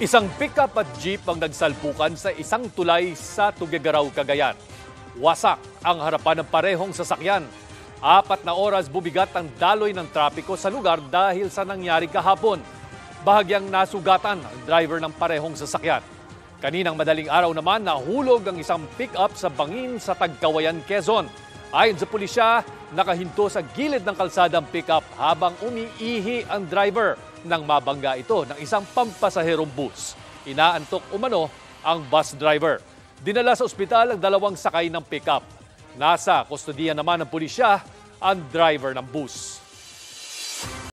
Isang pick-up at jeep ang nagsalpukan sa isang tulay sa Tuguegarao, Cagayan. Wasak ang harapan ng parehong sasakyan. 4 na oras bubigat ang daloy ng trapiko sa lugar dahil sa nangyari kahapon. Bahagyang nasugatan ang driver ng parehong sasakyan. Kaninang madaling araw naman, nahulog ang isang pick-up sa bangin sa Tagkawayan, Quezon. Ayon sa pulisya, nakahinto sa gilid ng kalsadang pick-up habang umiihi ang driver nang mabangga ito ng isang pampasaherong bus. Inaantok umano ang bus driver. Dinala sa ospital ang 2 sakay ng pick-up. Nasa kustodiya naman ng pulisya ang driver ng bus.